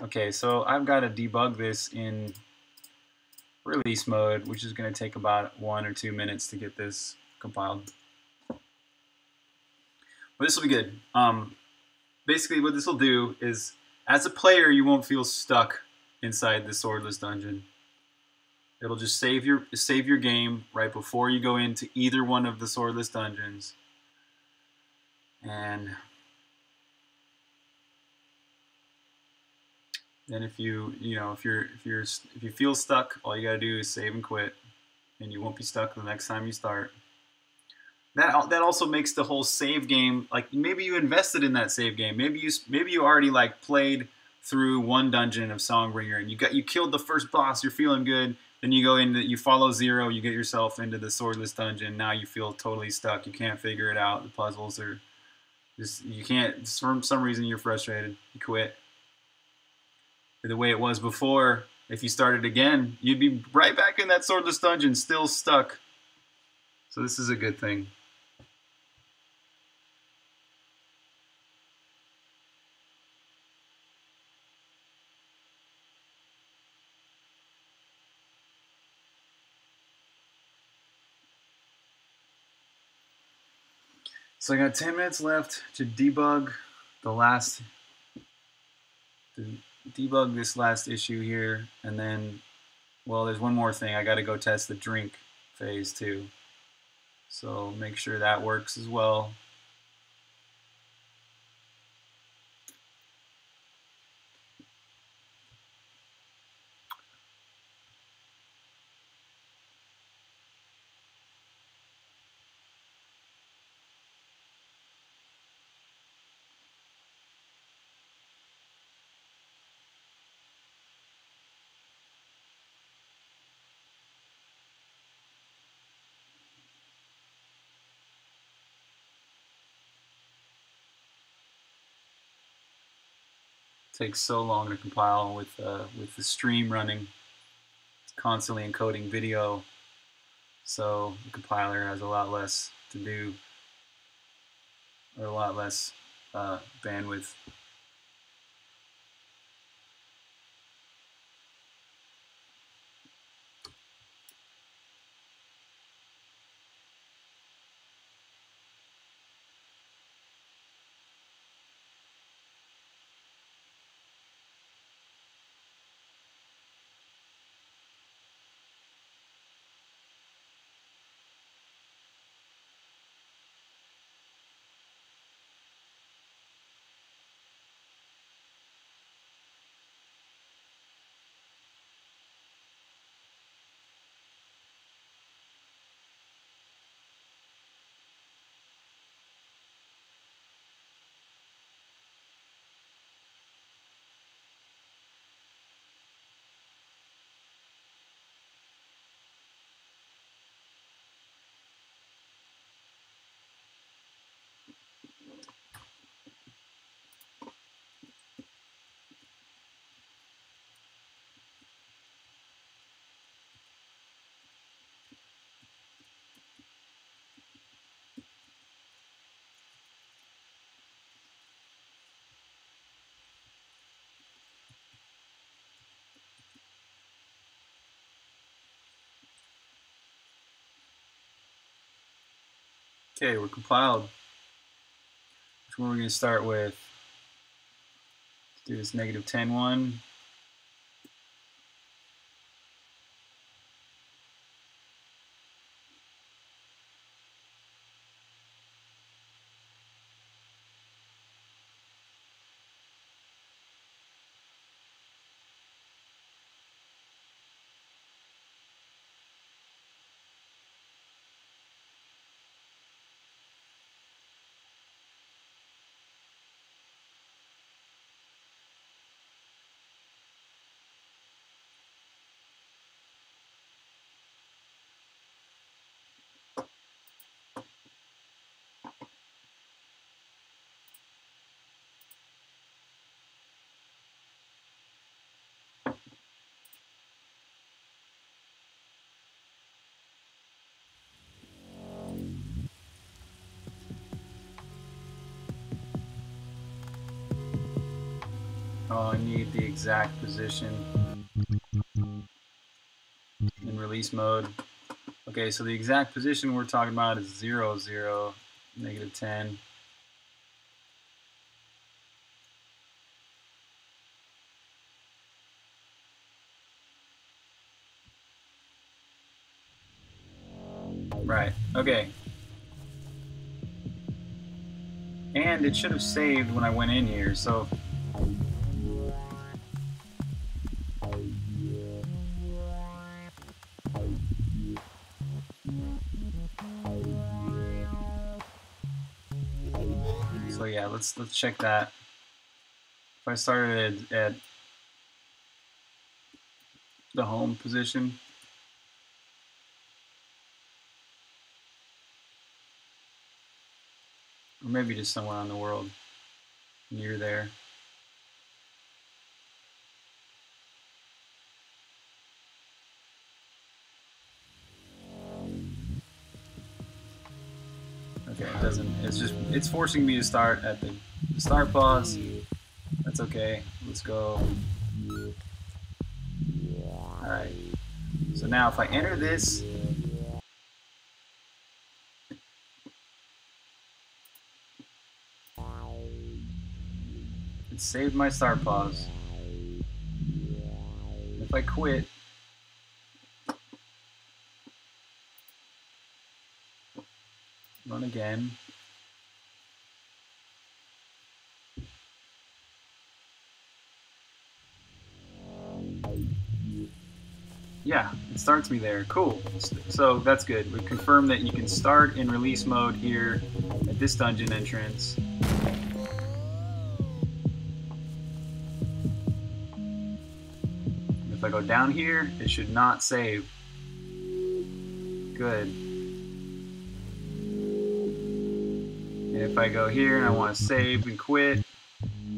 Okay, so I've got to debug this in release mode, which is going to take about one or two minutes to get this compiled. But this will be good. Um, basically, what this will do is, as a player, you won't feel stuck inside the swordless dungeon. It'll just save your save your game right before you go into either one of the swordless dungeons. And then if you you know if you're if you're if you feel stuck, all you gotta do is save and quit, and you won't be stuck the next time you start. That that also makes the whole save game, like, maybe you invested in that save game. Maybe you maybe you already like played through one dungeon of Songbringer, and you got you killed the first boss. You're feeling good. Then you go into, you follow Zero, you get yourself into the swordless dungeon. Now you feel totally stuck. You can't figure it out. The puzzles are just, you can't, for some reason you're frustrated. You quit. The way it was before, if you started again, you'd be right back in that swordless dungeon, still stuck. So this is a good thing. So I got ten minutes left to debug the last, to debug this last issue here, and then, well, there's one more thing. I got to go test the drink phase too. So make sure that works as well. Takes so long to compile with uh, with the stream running. It's constantly encoding video, so the compiler has a lot less to do, or a lot less uh, bandwidth. Okay, we're compiled. Which one are we going to start with? Let's do this negative ten one. Oh, I need the exact position in release mode. Okay, so the exact position we're talking about is zero, zero, negative ten. Right, okay. And it should have saved when I went in here, so Let's, let's check that. If I started at, at the home position, or maybe just somewhere on the world near there. It doesn't, it's just, it's forcing me to start at the start pause. That's okay. Let's go. Alright. So now if I enter this, it saved my start pause. If I quit, run again. Yeah, it starts me there. Cool. So that's good. We confirm that you can start in release mode here at this dungeon entrance. If I go down here, it should not save. Good. If I go here and I want to save and quit,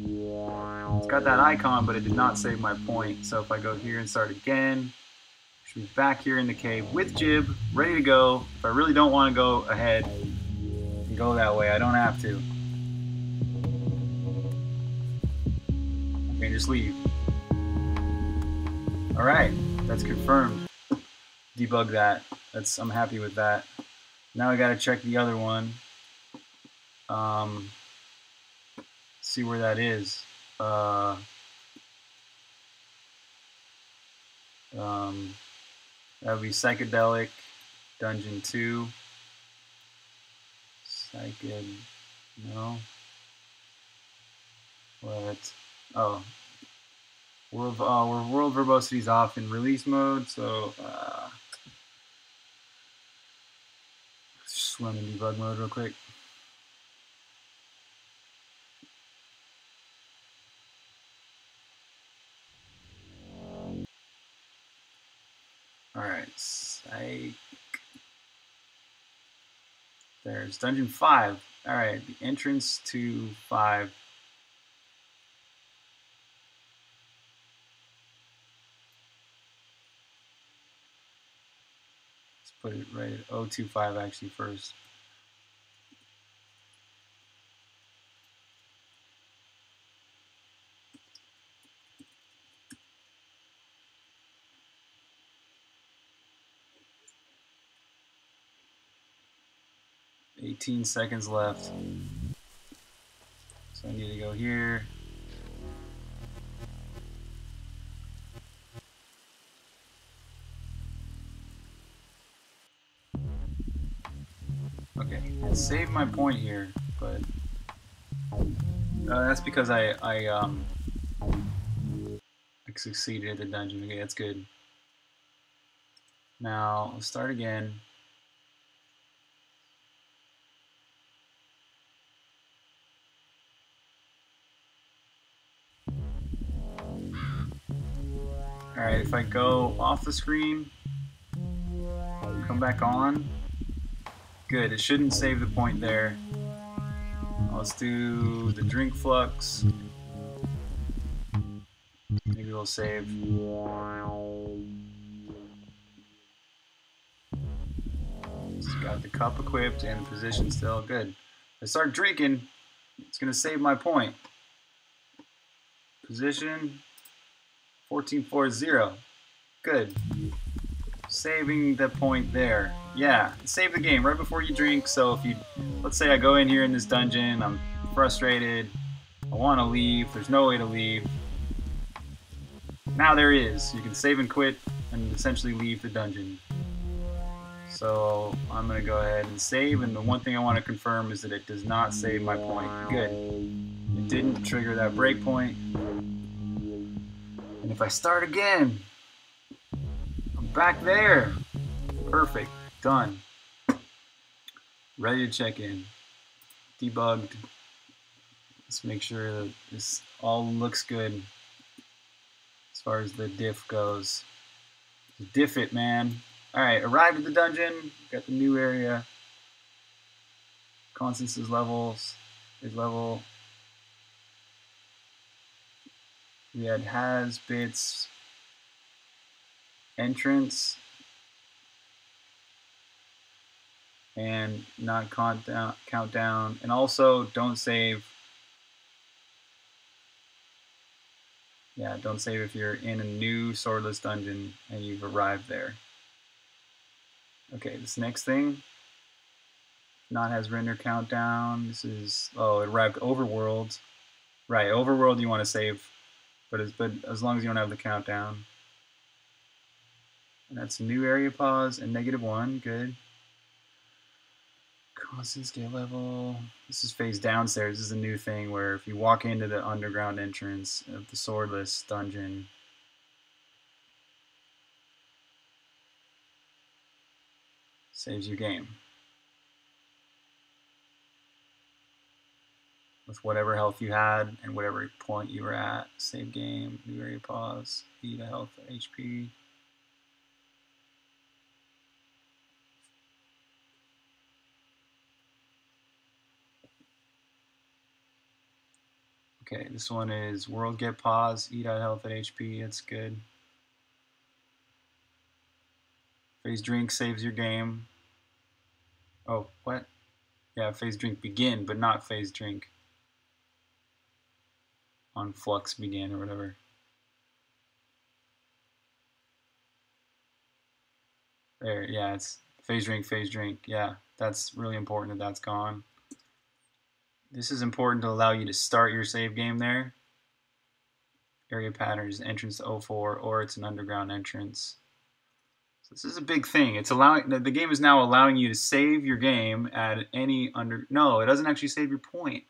it's got that icon, but it did not save my point. So if I go here and start again, I should be back here in the cave with Jib, ready to go. If I really don't want to go ahead and go that way, I don't have to. I can just leave. All right, that's confirmed. Debug that. That's, I'm happy with that. Now I got to check the other one. Um, see where that is. Uh, um, that would be psychedelic dungeon two. Psyched, no. What? Oh, world. Uh, we're world verbosity's off in release mode, so uh, let's just run in debug mode real quick. Like, there's dungeon five. All right, the entrance to five. Let's put it right at zero two five actually first. eighteen seconds left. So I need to go here. Okay, I saved my point here, but uh, that's because I, I um I succeeded at the dungeon. Okay, that's good. Now let's start again. Alright, if I go off the screen, come back on. Good, it shouldn't save the point there. Let's do the drink flux. Maybe it'll save. It's got the cup equipped and the position still. Good. I start drinking, it's going to save my point. Position. fourteen forty. Good. Saving the point there. Yeah, save the game right before you drink. So if you, let's say I go in here in this dungeon, I'm frustrated, I want to leave, there's no way to leave. Now there is. You can save and quit and essentially leave the dungeon. So I'm going to go ahead and save, and the one thing I want to confirm is that it does not save my point. Good. It didn't trigger that breakpoint. And if I start again, I'm back there. Perfect. Done. Ready to check in. Debugged. Let's make sure that this all looks good as far as the diff goes. Diff it, man. Alright, arrived at the dungeon. Got the new area. Constance's levels. His level. We had has, bits, entrance, and not countdown, countdown, and also don't save. Yeah, don't save if you're in a new swordless dungeon and you've arrived there. Okay, this next thing, not has render countdown. This is, oh, it arrived overworld. Right, overworld you want to save. But as, but as long as you don't have the countdown. And that's new area pause and negative one, good. Constant scale level. This is phase downstairs. This is a new thing where if you walk into the underground entrance of the swordless dungeon, saves your game. With whatever health you had and whatever point you were at. Save game, new area pause, E to health, H P. Okay, this one is world get pause, E dot health at H P, that's good. Phase drink saves your game. Oh, what? Yeah, phase drink begin, but not phase drink. On flux begin or whatever. There, yeah, it's phase drink, phase drink. Yeah, that's really important that that's gone. This is important to allow you to start your save game there. Area patterns, entrance to oh four, or it's an underground entrance. So this is a big thing. It's allowing, the game is now allowing you to save your game at any under, no, it doesn't actually save your point.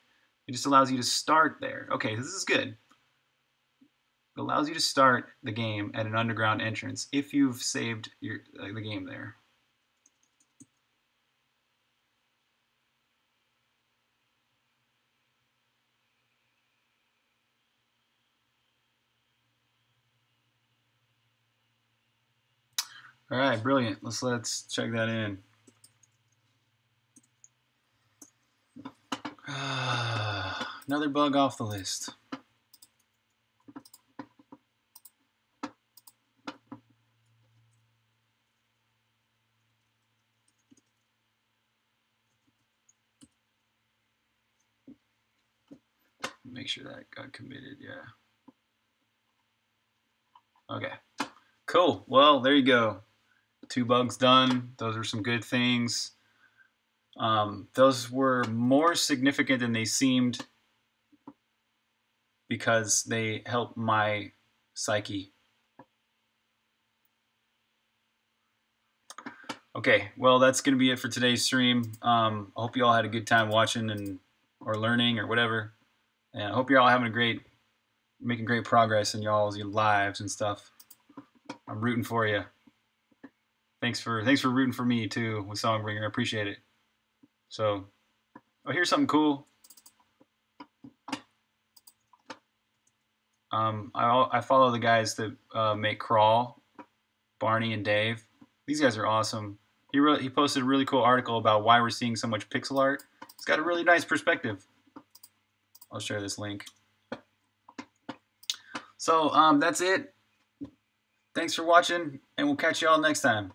It just allows you to start there. Okay, this is good. It allows you to start the game at an underground entrance if you've saved your uh, the game there. All right, brilliant. Let's let's check that in. Another bug off the list. Make sure that got committed, yeah. Okay, cool. Well, there you go. Two bugs done. Those are some good things. Um, those were more significant than they seemed because they helped my psyche. Okay, well, that's going to be it for today's stream. Um, I hope you all had a good time watching and or learning or whatever. And I hope you're all having a great, making great progress in y'all's your lives and stuff. I'm rooting for you. Thanks for thanks for rooting for me too with Songbringer. I appreciate it. So, oh, here's something cool. Um, I I follow the guys that uh, make Crawl, Barney and Dave. These guys are awesome. He really, he posted a really cool article about why we're seeing so much pixel art. It's got a really nice perspective. I'll share this link. So um, that's it. Thanks for watching, and we'll catch you all next time.